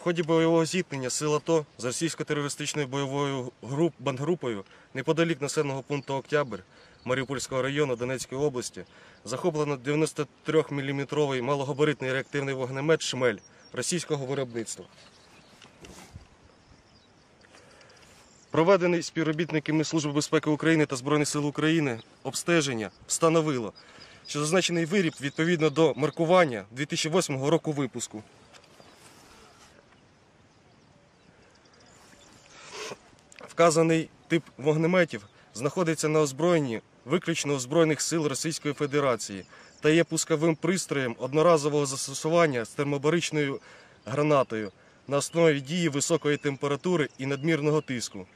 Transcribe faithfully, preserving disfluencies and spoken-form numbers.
В ході бойового зіткнення сил АТО з російсько-терористичною бойовою бандгрупою неподалік населеного пункту Октябрь Маріупольського району Донецької області захоплено дев'яносто трьохміліметровий малогабаритний реактивний вогнемет «Шмель» російського виробництва. Проведений співробітниками Служби безпеки України та Збройних сил України обстеження встановило, що зазначений виріб відповідно до маркування дві тисячі восьмого року випуску. Вказаний тип вогнеметів знаходиться на озброєнні виключно у Збройних сил Російської Федерації та є пусковим пристроєм одноразового застосування з термобаричною гранатою на основі дії високої температури і надмірного тиску.